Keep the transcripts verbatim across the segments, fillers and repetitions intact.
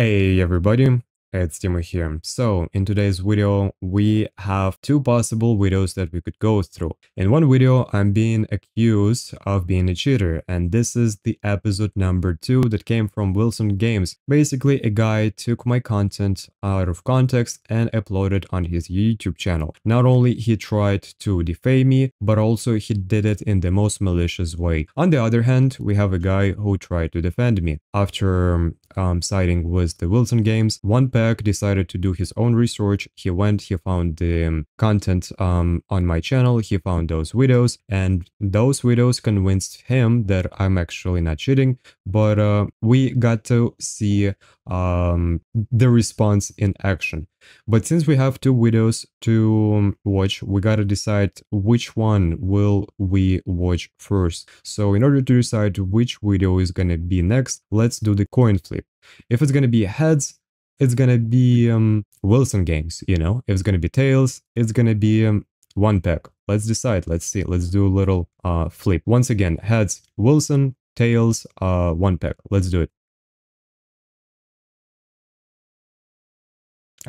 Hey everybody, it's Dimo here. So in today's video we have two possible videos that we could go through. In one video I'm being accused of being a cheater, and this is the episode number two that came from Wilson Games. Basically a guy took my content out of context and uploaded on his YouTube channel. Not only he tried to defame me, but also he did it in the most malicious way. On the other hand, we have a guy who tried to defend me. After Um, siding with the Wilson Games, One Pack decided to do his own research. He went, he found the um, content um, on my channel, he found those videos, and those videos convinced him that I'm actually not cheating. But uh, we got to see um, the response in action. But since we have two videos to watch, we gotta decide which one will we watch first. So in order to decide which video is gonna be next, let's do the coin flip. If it's gonna be heads, it's gonna be um, Wilson Games, you know. If it's gonna be tails, it's gonna be um, One Pack. Let's decide, let's see, let's do a little uh, flip. Once again, heads, Wilson, tails, uh, One Pack. Let's do it.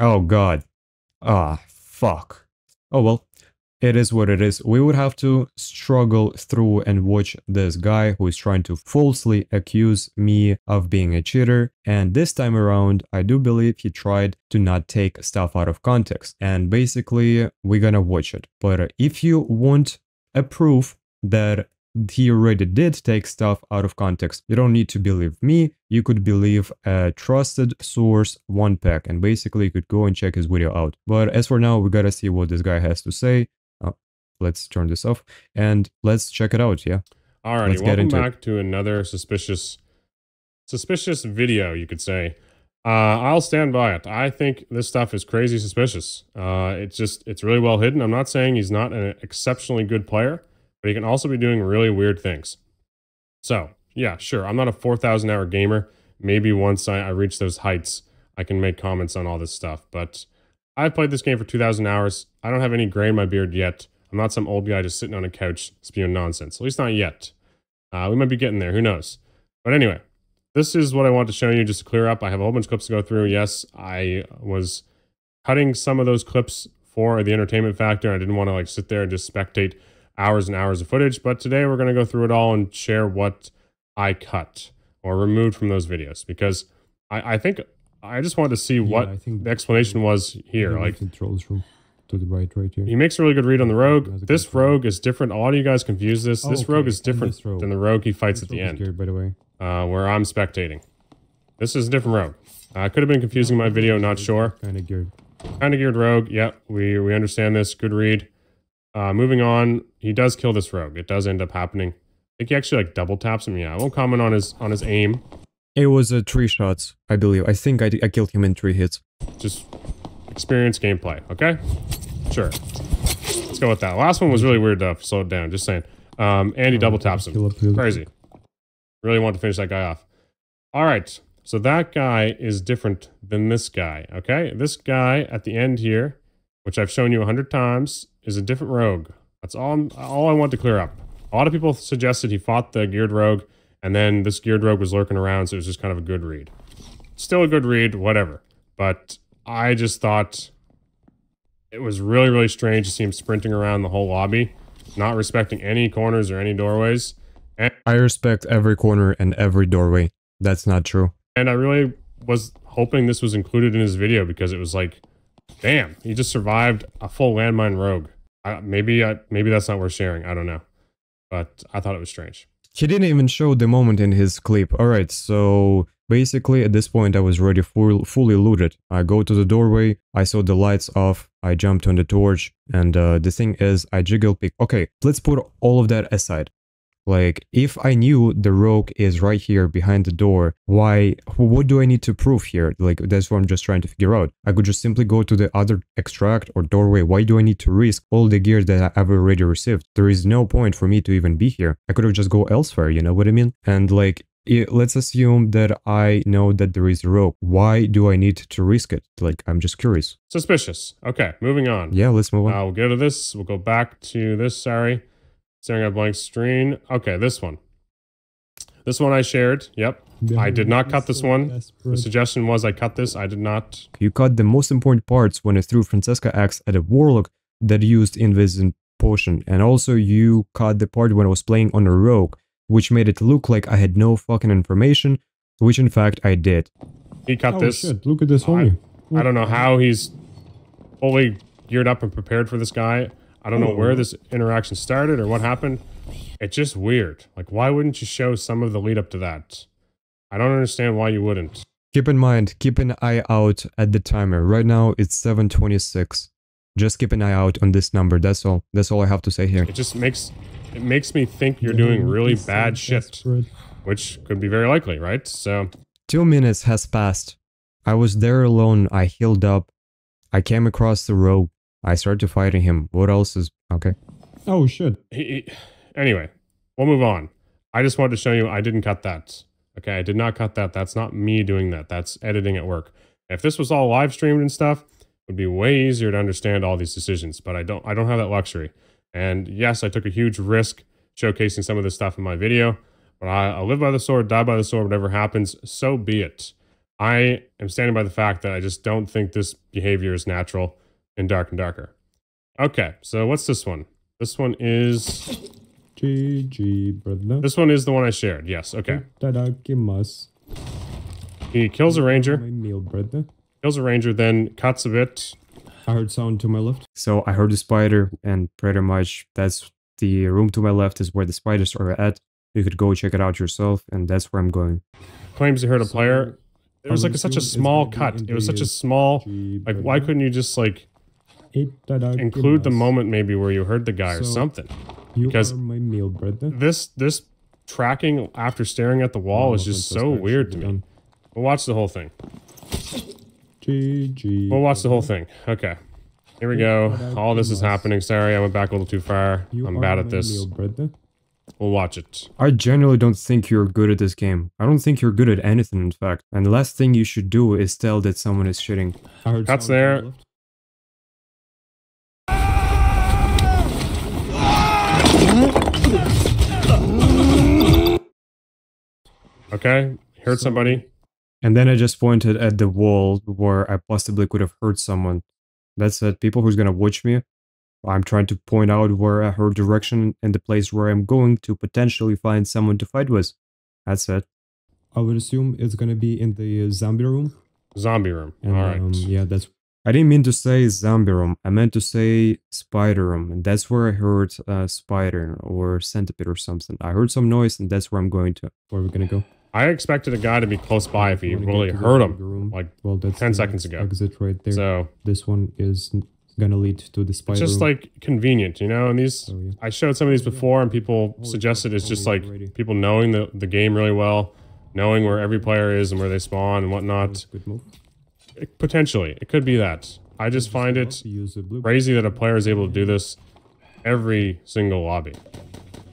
Oh god. Ah, fuck. Oh well, it is what it is. We would have to struggle through and watch this guy who is trying to falsely accuse me of being a cheater. And this time around, I do believe he tried to not take stuff out of context. And basically, we're gonna watch it. But if you want a proof that he already did take stuff out of context, you don't need to believe me. You could believe a trusted source, One Pack, and basically you could go and check his video out. But as for now, we gotta see what this guy has to say. Oh, let's turn this off and let's check it out. Yeah. Alrighty, let's welcome back it. to another suspicious, suspicious video, you could say. Uh, I'll stand by it. I think this stuff is crazy suspicious. Uh, it's just, it's really well hidden. I'm not saying he's not an exceptionally good player, but he can also be doing really weird things. So, yeah, sure, I'm not a four thousand hour gamer. Maybe once I, I reach those heights, I can make comments on all this stuff. But I've played this game for two thousand hours. I don't have any gray in my beard yet. I'm not some old guy just sitting on a couch spewing nonsense. At least not yet. Uh, we might be getting there. Who knows? But anyway, this is what I want to show you just to clear up. I have a whole bunch of clips to go through. Yes, I was cutting some of those clips for the entertainment factor. I didn't want to like sit there and just spectate hours and hours of footage, but today we're going to go through it all and share what I cut or removed from those videos, because I, I think I just wanted to see what yeah, I think the explanation was here. Like, controls from to the right, right here. He makes a really good read on the rogue. This rogue is different. A lot of you guys confuse this. Oh, this okay. rogue is different rogue. than the rogue he fights this at the end, scared, by the way. Uh, where I'm spectating. This is a different rogue. I uh, could have been confusing my video, not sure. Kind of geared. Kind of geared rogue. Yep, yeah, we, we understand this. Good read. Uh, moving on, he does kill this rogue. It does end up happening. I think he actually like double taps him. Yeah, I won't comment on his on his aim. It was uh, three shots, I believe. I think I, I killed him in three hits. Just experience gameplay, okay? Sure. Let's go with that. Last one was really weird though. Slow it down, just saying. Um, and he double taps him. Crazy. Really want to finish that guy off. Alright, so that guy is different than this guy, okay? This guy at the end here, which I've shown you a hundred times, is a different rogue. That's all, I'm, all I want to clear up. A lot of people suggested he fought the geared rogue, and then this geared rogue was lurking around, so it was just kind of a good read. Still a good read, whatever. But I just thought it was really, really strange to see him sprinting around the whole lobby, not respecting any corners or any doorways. And I respect every corner and every doorway. That's not true. And I really was hoping this was included in his video, because it was like, damn, he just survived a full landmine rogue. Uh, maybe I, maybe that's not worth sharing. I don't know. But I thought it was strange. He didn't even show the moment in his clip. All right, so basically at this point I was already full, fully looted. I go to the doorway, I saw the lights off, I jumped on the torch, and uh, the thing is I jiggle pick. Okay, let's put all of that aside. Like, if I knew the rogue is right here behind the door, why, what do I need to prove here? Like, that's what I'm just trying to figure out. I could just simply go to the other extract or doorway. Why do I need to risk all the gear that I've already received? There is no point for me to even be here. I could have just go elsewhere, you know what I mean? And like, it, let's assume that I know that there is a rogue. Why do I need to risk it? Like, I'm just curious. Suspicious. Okay, moving on. Yeah, let's move on. Uh, we'll go to this. We'll go back to this, sorry. Staring at a blank screen. Okay, this one. This one I shared. Yep. I did not cut this one. The suggestion was I cut this. I did not. You cut the most important parts when you threw Francesca's axe at a warlock that used Invision Potion. And also you cut the part when I was playing on a rogue, which made it look like I had no fucking information, which in fact I did. He cut oh, this. Shit. Look at this homie. I, I don't know how he's fully geared up and prepared for this guy. I don't oh. know where this interaction started or what happened. It's just weird. Like, why wouldn't you show some of the lead up to that? I don't understand why you wouldn't. Keep in mind, keep an eye out at the timer. Right now, it's seven twenty-six. Just keep an eye out on this number. That's all. That's all I have to say here. It just makes, it makes me think you're doing really bad shit, which could be very likely, right? So, two minutes has passed. I was there alone. I healed up. I came across the rogue. I started fighting him. What else is okay? Oh shit. He, he, anyway, we'll move on. I just wanted to show you I didn't cut that. Okay, I did not cut that. That's not me doing that. That's editing at work. If this was all live streamed and stuff, it would be way easier to understand all these decisions, but I don't I don't have that luxury. And yes, I took a huge risk showcasing some of this stuff in my video, but I, I live by the sword, die by the sword, whatever happens, so be it. I am standing by the fact that I just don't think this behavior is natural in Dark and Darker. Okay, so what's this one? This one is... G G, brother. This one is the one I shared, yes, okay. He kills a ranger. Kills a ranger, then cuts a bit. I heard sound to my left. So I heard the spider, and pretty much that's the room to my left is where the spiders are at. You could go check it out yourself, and that's where I'm going. Claims he heard a player. It was like a, such a small cut. It was such a small... Like, why couldn't you just, like, include the moment maybe where you heard the guy or something? Because my meal, brother. This this tracking after staring at the wall oh, is just so weird to me. Done. We'll watch the whole thing. G G. We'll watch the whole thing. Okay. Here we go. All this is happening. Sorry, I went back a little too far. You I'm bad at this. Meal, we'll watch it. I generally don't think you're good at this game. I don't think you're good at anything, in fact. And the last thing you should do is tell that someone is shitting. Cuts there. Okay, heard somebody. And then I just pointed at the wall where I possibly could have heard someone. That's it, people who's gonna watch me. I'm trying to point out where I heard direction and the place where I'm going to potentially find someone to fight with. That's it. I would assume it's gonna be in the zombie room. Zombie room, and, all right. Um, yeah, that's... I didn't mean to say zombie room, I meant to say spider room, and that's where I heard uh, spider or centipede or something. I heard some noise and that's where I'm going to. Where are we gonna go? I expected a guy to be close by if he really heard him, like well, that's ten seconds ago. Exit right there. So this one is gonna lead to the spider. It's just room. Like convenient, you know. And these, oh, yeah. I showed some of these before, and people oh, suggested it's oh, just oh, like already. People knowing the the game really well, knowing where every player is and where they spawn and whatnot. Good move. It, potentially, it could be that. I just find it crazy that a player is able to do this every single lobby.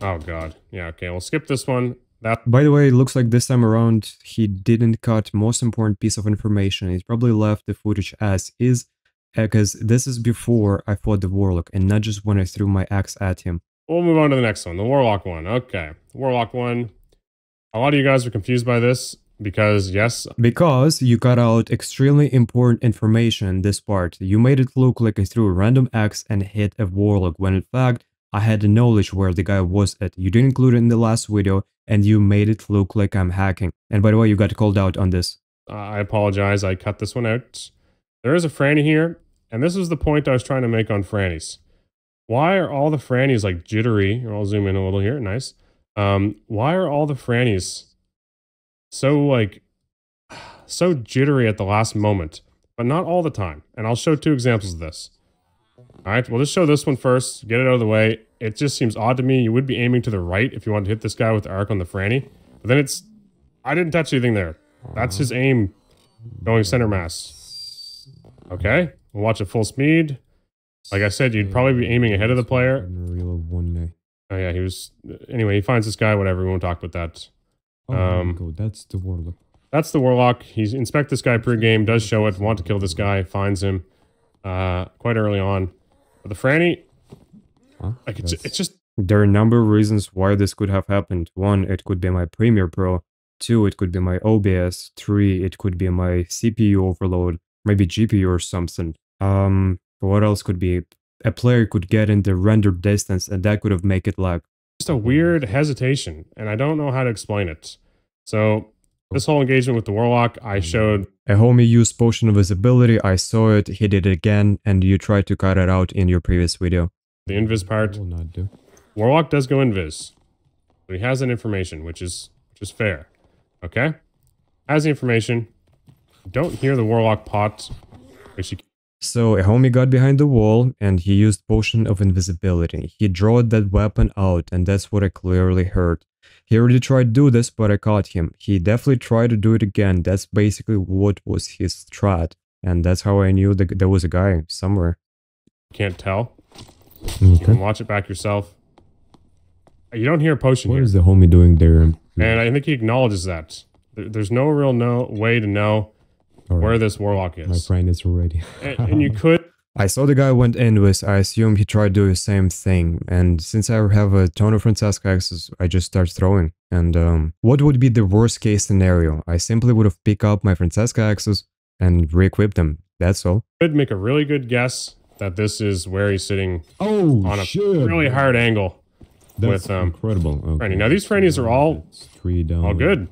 Oh god. Yeah. Okay. We'll skip this one. That. By the way, it looks like this time around he didn't cut most important piece of information. He probably left the footage as is, because this is before I fought the warlock and not just when I threw my axe at him. We'll move on to the next one, the warlock one. Okay, warlock one. A lot of you guys are confused by this because yes, because you cut out extremely important information in this part. You made it look like I threw a random axe and hit a warlock when in fact I had the knowledge where the guy was at. You didn't include it in the last video, and you made it look like I'm hacking. And by the way, you got called out on this. Uh, I apologize, I cut this one out. There is a Franny here, and this is the point I was trying to make on Frannies. Why are all the Frannies, like, jittery? I'll zoom in a little here, nice. Um, why are all the Frannies so, like, so jittery at the last moment? But not all the time. And I'll show two examples of this. Alright, we'll just show this one first, get it out of the way. It just seems odd to me. You would be aiming to the right if you wanted to hit this guy with the arc on the Franny. But then it's... I didn't touch anything there. That's his aim going center mass. Okay, we'll watch at full speed. Like I said, you'd probably be aiming ahead of the player. Oh yeah, he was... Anyway, he finds this guy, whatever, we won't talk about that. Um, that's the warlock. That's the warlock. He inspects this guy pre-game, does show it, want to kill this guy, finds him. Uh, quite early on. But the Franny... Huh? Like it's, it's just... There are a number of reasons why this could have happened. One, it could be my Premiere Pro. Two, it could be my O B S. Three, it could be my C P U overload, maybe G P U or something. Um, what else could be? A player could get in the rendered distance, and that could have made it lag. Just a weird hesitation, and I don't know how to explain it. So this whole engagement with the Warlock, I showed... A homie used Potion of Visibility, I saw it, he did it again, and you tried to cut it out in your previous video. The invis part. Will not do. Warlock does go invis, but he has that information, which is, which is fair. Okay? Has the information. Don't hear the Warlock pot, which you... So a homie got behind the wall and he used Potion of Invisibility. He drawed that weapon out, and that's what I clearly heard. He already tried to do this, but I caught him. He definitely tried to do it again. That's basically what was his strat. And that's how I knew that there was a guy somewhere. Can't tell. Okay. You can watch it back yourself. You don't hear a potion here. What is the homie doing there? And I think he acknowledges that. There's no real no way to know. Right. Where this Warlock is. My brain is already. and, and you could. I saw the guy went in with, I assume he tried to do the same thing. And since I have a ton of Francesca access, I just start throwing. And um, what would be the worst case scenario? I simply would have picked up my Francesca access and re-equipped them. That's all. Could make a really good guess that this is where he's sitting oh, on a shit. really hard angle. That's with, um, incredible. Okay. Franny. Now these Frannies are all, three down. all good.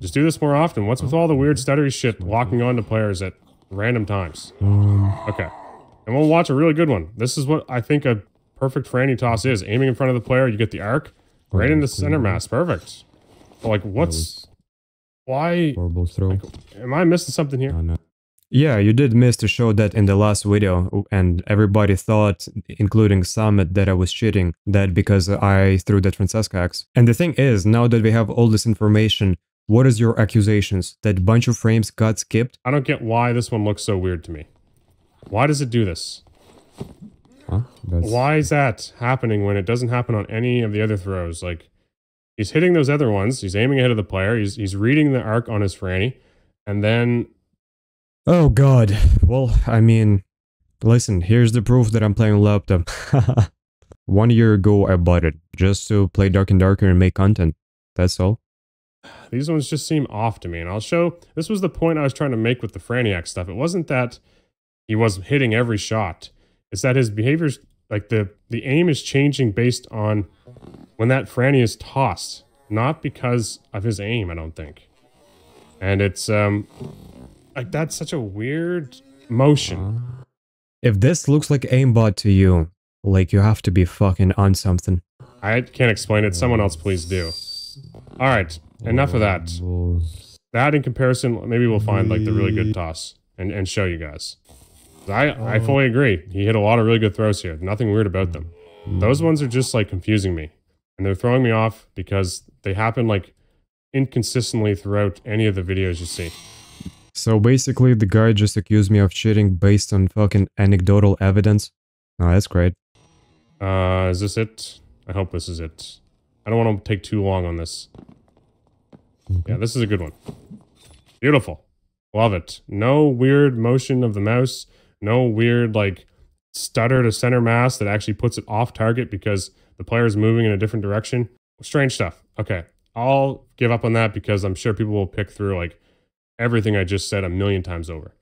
Just do this more often. What's with all the weird stuttery shit locking onto players at random times? Okay. And we'll watch a really good one. This is what I think a perfect Franny toss is. Aiming in front of the player, you get the arc right into center mass. Perfect. But like, what's... Why... Horrible throw. Like, am I missing something here? Yeah, you did miss to show that in the last video, and everybody thought, including Summit, that I was cheating, that because I threw that Francesca axe. And the thing is, now that we have all this information, what is your accusations? That bunch of frames got skipped? I don't get why this one looks so weird to me. Why does it do this? Huh? Why is that happening when it doesn't happen on any of the other throws? Like, he's hitting those other ones, he's aiming ahead of the player, he's, he's reading the arc on his Franny, and then... Oh god. Well, I mean... Listen, here's the proof that I'm playing laptop. One year ago I bought it, just to play Dark and Darker and make content. That's all. These ones just seem off to me, and I'll show... This was the point I was trying to make with the Franiac stuff. It wasn't that he was hitting every shot. It's that his behaviors... Like, the, the aim is changing based on when that Franny is tossed. Not because of his aim, I don't think. And it's, um... Like, that's such a weird motion. If this looks like aimbot to you, like, you have to be fucking on something. I can't explain it. Someone else please do. Alright. Enough of that. That in comparison, maybe we'll find like the really good toss and, and show you guys. I, I fully agree. He hit a lot of really good throws here. Nothing weird about them. Those ones are just like confusing me. And they're throwing me off because they happen like inconsistently throughout any of the videos you see. So basically the guy just accused me of cheating based on fucking anecdotal evidence. Oh, that's great. Uh, is this it? I hope this is it. I don't want to take too long on this. Yeah, this is a good one. Beautiful. Love it. No weird motion of the mouse. No weird, like, stutter to center mass that actually puts it off target because the player is moving in a different direction. Strange stuff. Okay. I'll give up on that because I'm sure people will pick through, like, everything I just said a million times over.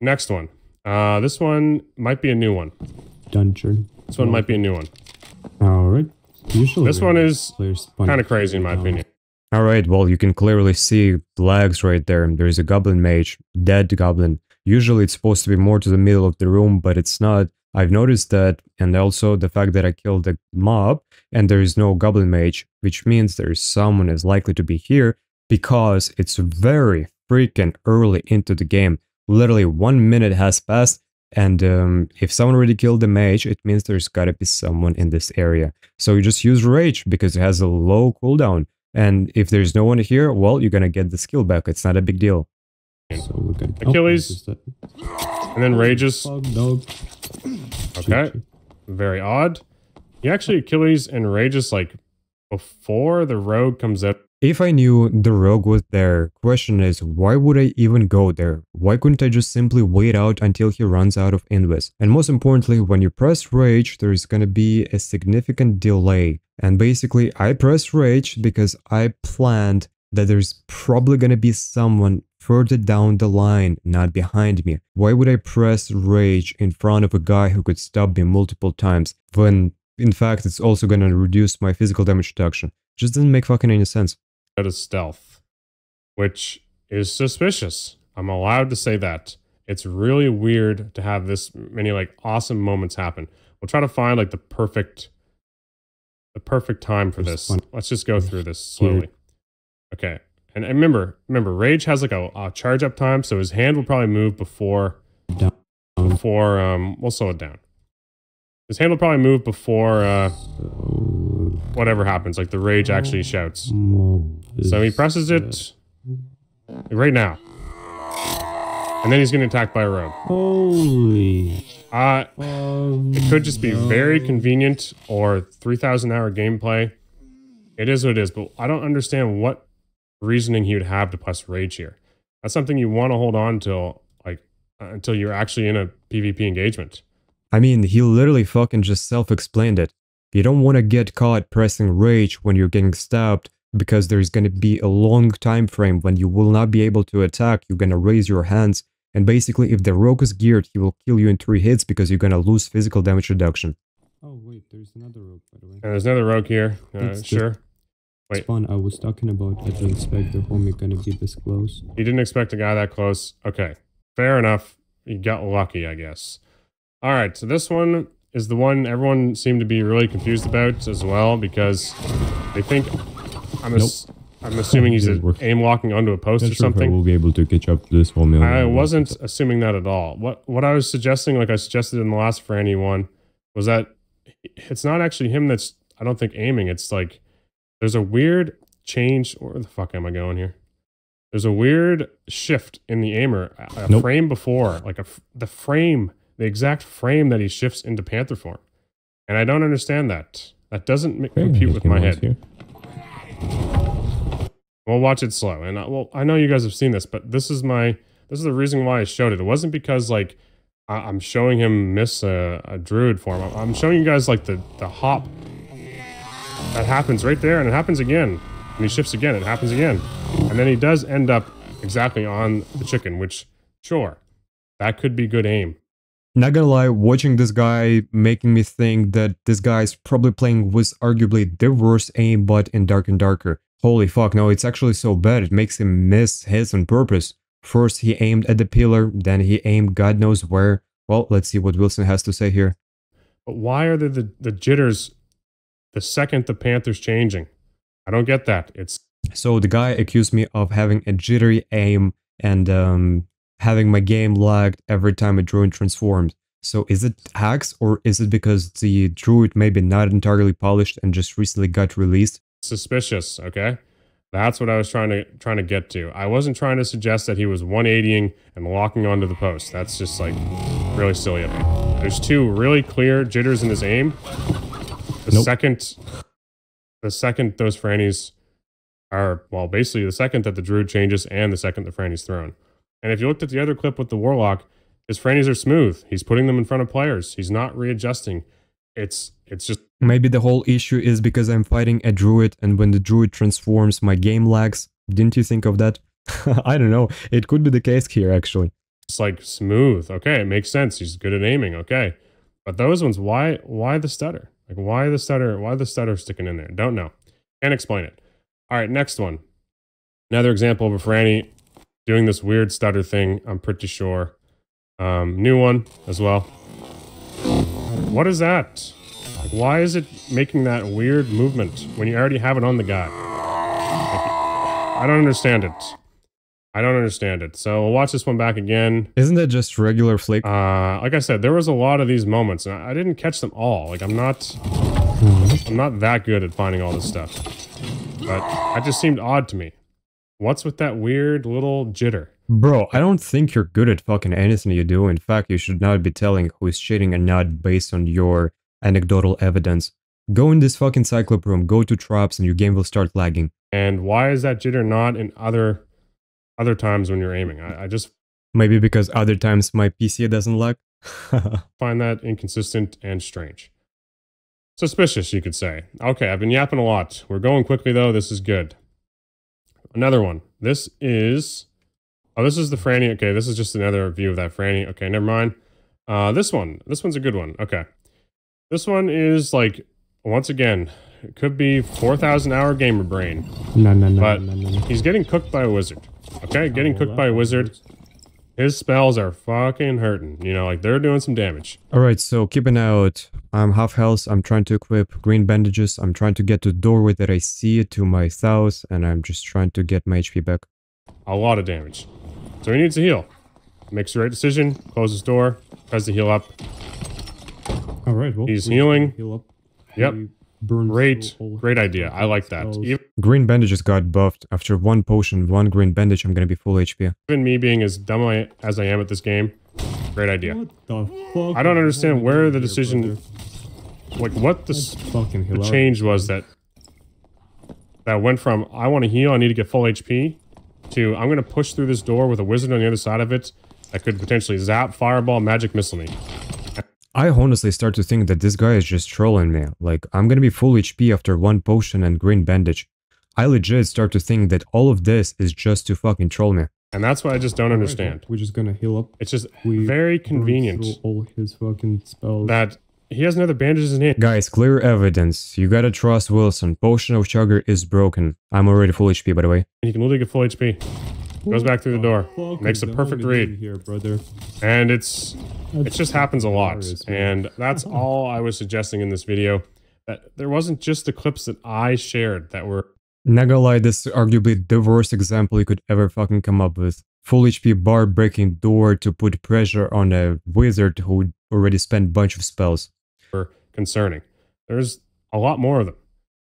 Next one. Uh, this one might be a new one. Dungeon. This one might be a new one. All right. Usually this one is kind of crazy in my opinion. Alright, well, you can clearly see lags right there. There is a goblin mage, dead goblin. Usually it's supposed to be more to the middle of the room, but it's not. I've noticed that, and also the fact that I killed the mob, and there is no goblin mage, which means there is someone is likely to be here, because it's very freaking early into the game. Literally one minute has passed, and um, if someone already killed the mage, it means there's gotta be someone in this area. So you just use Rage, because it has a low cooldown. And if there's no one here, well, you're gonna get the skill back. It's not a big deal. So we can Achilles, oh, and then Rages. Okay, very odd. He actually Achilles and Rages like before the Rogue comes out. If I knew the Rogue was there, question is, why would I even go there? Why couldn't I just simply wait out until he runs out of invis? And most importantly, when you press Rage, there is gonna be a significant delay. And basically, I pressed Rage because I planned that there's probably going to be someone further down the line, not behind me. Why would I press rage in front of a guy who could stop me multiple times when, in fact, it's also going to reduce my physical damage reduction? Just doesn't make fucking any sense. That is stealth, which is suspicious. I'm allowed to say that. It's really weird to have this many like awesome moments happen. We'll try to find like the perfect, the perfect time for this. Let's just go through this slowly. Okay, and, and remember, remember, rage has like a, a charge up time, so his hand will probably move before, before um, we'll slow it down. His hand will probably move before uh, whatever happens, like the rage actually shouts. So he presses it right now. And then he's going to attack by a rogue. Holy. Uh, it could just be very convenient or three thousand hour gameplay. It is what it is, but I don't understand what reasoning he would have to press rage here. That's something you want to hold on till, like, uh, until you're actually in a PvP engagement. I mean, he literally fucking just self-explained it. You don't want to get caught pressing rage when you're getting stabbed, because there's going to be a long time frame when you will not be able to attack. You're going to raise your hands. And basically, if the rogue is geared, he will kill you in three hits because you're gonna lose physical damage reduction. Oh wait, there's another rogue, by the way. Yeah, there's another rogue here. Uh, sure. Wait. Spawn, I was talking about. I didn't expect the homie gonna be this close. You didn't expect a guy that close. Okay, fair enough. You got lucky, I guess. All right, so this one is the one everyone seemed to be really confused about as well, because they think I'm a. Nope. I'm assuming he's aim locking onto a post or something. We'll be able to catch up to this whole million. I wasn't assuming that at all. What what I was suggesting, like I suggested in the last Franny one, was that it's not actually him that's, I don't think, aiming. It's like there's a weird change. Where the fuck am I going here? There's a weird shift in the aimer. A nope. frame before, like a the frame, the exact frame that he shifts into Panther form, and I don't understand that. That doesn't make, okay, compute with my head. Here. We'll watch it slow, and I, well, I know you guys have seen this, but this is my this is the reason why I showed it. It wasn't because like I, I'm showing him miss a, a druid form. I'm, I'm showing you guys like the the hop that happens right there, and it happens again, and he shifts again, it happens again, and then he does end up exactly on the chicken. Which, sure, that could be good aim. Not gonna lie, watching this guy making me think that this guy is probably playing with arguably the worst aimbot in Dark and Darker. Holy fuck, no, it's actually so bad, it makes him miss hits on purpose. First he aimed at the pillar, then he aimed God knows where. Well, let's see what Wilson has to say here. But why are there the, the jitters the second the Panther's changing? I don't get that. It's so the guy accused me of having a jittery aim and um, having my game lagged every time a druid transformed. So is it hacks, or is it because the druid maybe not entirely polished and just recently got released? Suspicious. Okay, that's what I was trying to trying to get to. I wasn't trying to suggest that he was one eighty-ing and locking onto the post. That's just like really silly of me. There's two really clear jitters in his aim. The nope. second, the second those Frannies are, well, basically the second that the druid changes and the second the Franny's thrown. And if you looked at the other clip with the warlock, his Frannies are smooth. He's putting them in front of players. He's not readjusting. It's it's just maybe the whole issue is because I'm fighting a druid, and when the druid transforms, my game lags. Didn't you think of that? I don't know. It could be the case here, actually. It's like smooth. Okay, it makes sense. He's good at aiming. Okay, but those ones, why? Why the stutter? Like why the stutter? Why the stutter sticking in there? Don't know. Can't explain it. All right, next one. Another example of a Franny doing this weird stutter thing. I'm pretty sure. Um, new one as well. What is that? Like, why is it making that weird movement when you already have it on the guy? Like, I don't understand it. I don't understand it. So we'll watch this one back again. Isn't that just regular flake? Uh, like I said, there was a lot of these moments, and I didn't catch them all. Like I'm not, I'm not that good at finding all this stuff. But that just seemed odd to me. What's with that weird little jitter? Bro, I don't think you're good at fucking anything you do. In fact, you should not be telling who is cheating and not based on your anecdotal evidence. Go in this fucking Cyclop room, go to traps, and your game will start lagging. And why is that jitter not in other other times when you're aiming? I, I just... Maybe because other times my P C doesn't lag? Find that inconsistent and strange. Suspicious, you could say. Okay, I've been yapping a lot. We're going quickly, though. This is good. another one. This is, oh, this is the Franny. Okay, this is just another view of that Franny. Okay, never mind. Uh, this one, this one's a good one. Okay. This one is like, once again, it could be four thousand hour gamer brain. No, no, no, but no, no, no. He's getting cooked by a wizard. Okay, getting cooked by a wizard. His spells are fucking hurting. You know, like they're doing some damage. All right, so keep an eye out. I'm half health. I'm trying to equip green bandages. I'm trying to get to the doorway that I see to my south, and I'm just trying to get my H P back. A lot of damage. So he needs to heal. Makes the right decision. Closes door. Tries to heal up. All right, well, he's healing. Heal up. Yep. Great, great idea. I like that. Even green bandages got buffed. After one potion, one green bandage, I'm gonna be full H P. Even me being as dumb I, as I am at this game, great idea. What the fuck? I don't understand where the decision, here, like what this fucking the change was that that went from I want to heal, I need to get full H P, to I'm gonna push through this door with a wizard on the other side of it that could potentially zap, fireball, magic missile me. I honestly start to think that this guy is just trolling me. Like, I'm gonna be full H P after one potion and green bandage. I legit start to think that all of this is just to fucking troll me. And that's what I just don't understand. We're just gonna heal up. It's just we very convenient all his fucking spells. That he has another bandage in hand. Guys, clear evidence. You gotta trust Wilson. Potion of Chugger is broken. I'm already full H P, by the way. And he can literally get full H P. Goes back through the door, oh, makes a perfect read here, brother. And it's that's it just happens a lot, hilarious, and that's all I was suggesting in this video. That there wasn't just the clips that I shared that were. Not gonna lie, this is arguably the worst example you could ever fucking come up with. Full H P bar breaking door to put pressure on a wizard who already spent a bunch of spells. Concerning, there's a lot more of them.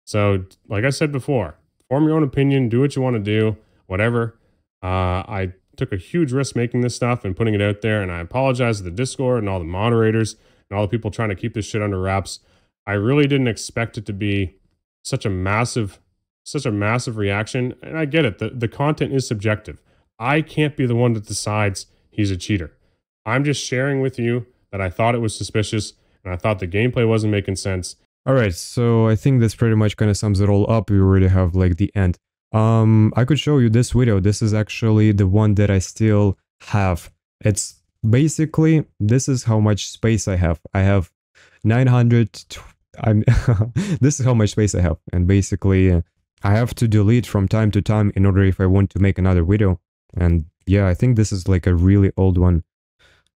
So, like I said before, form your own opinion, do what you want to do, whatever. Uh, I took a huge risk making this stuff and putting it out there, and I apologize to the Discord and all the moderators and all the people trying to keep this shit under wraps. I really didn't expect it to be such a massive, such a massive reaction, and I get it. The, the content is subjective. I can't be the one that decides he's a cheater. I'm just sharing with you that I thought it was suspicious, and I thought the gameplay wasn't making sense. All right, so I think this pretty much kind of sums it all up. We already have, like, the end. Um, I could show you this video. This is actually the one that I still have. It's basically, this is how much space I have. I have nine hundred, I'm, this is how much space I have. And basically, I have to delete from time to time in order if I want to make another video. And yeah, I think this is like a really old one.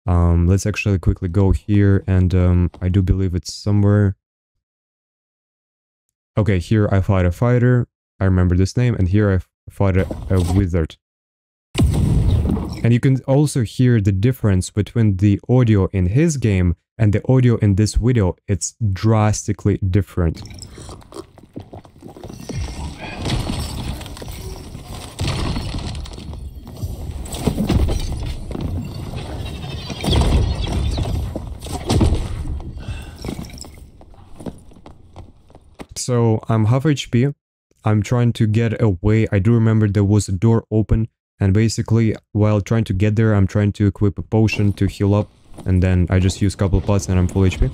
Um, let's actually quickly go here. And um, I do believe it's somewhere. Okay, here I fought a fighter. I remember this name, and here I fought a, a wizard. And you can also hear the difference between the audio in his game and the audio in this video. It's drastically different. So I'm half H P. I'm trying to get away. I do remember there was a door open, and basically while trying to get there, I'm trying to equip a potion to heal up, and then I just use a couple of pots and I'm full H P.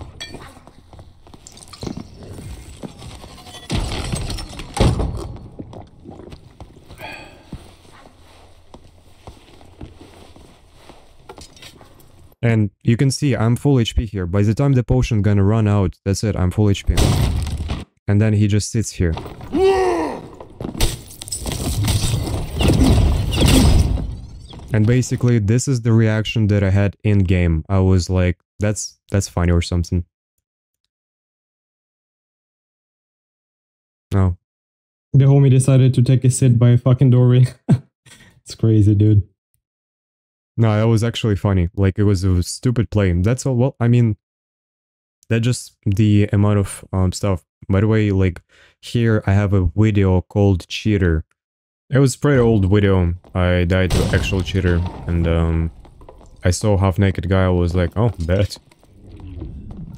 And you can see I'm full H P here. By the time the potion gonna run out, that's it, I'm full H P. And then he just sits here. And basically, this is the reaction that I had in-game. I was like, that's that's funny or something. No. The homie decided to take a sit by a fucking doorway. It's crazy, dude. No, that was actually funny. Like, it was a stupid play. That's all. Well, I mean, that's just the amount of um, stuff. By the way, like, here I have a video called Cheater. It was a pretty old video. I died to actual cheater, and um, I saw half-naked guy. I was like, oh, bet.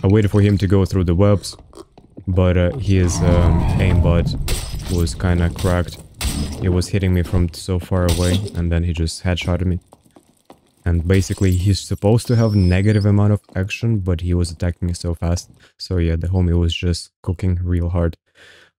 I waited for him to go through the webs, but uh, his um, aimbot was kind of cracked. He was hitting me from so far away, and then he just headshotted me. And basically, he's supposed to have negative amount of action, but he was attacking me so fast. So yeah, the homie was just cooking real hard.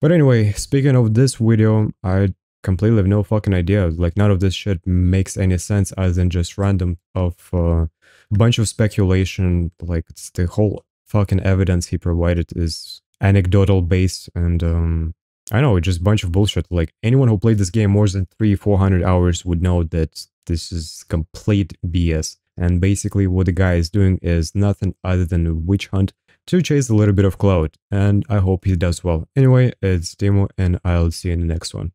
But anyway, speaking of this video, I completely have no fucking idea. Like, none of this shit makes any sense other than just random of a uh, bunch of speculation. Like, it's the whole fucking evidence he provided is anecdotal based, and um I know, it's just a bunch of bullshit. Like, anyone who played this game more than three four hundred hours would know that this is complete B S. And basically what the guy is doing is nothing other than a witch hunt to chase a little bit of clout, and I hope he does well. Anyway, it's Dimo, and I'll see you in the next one.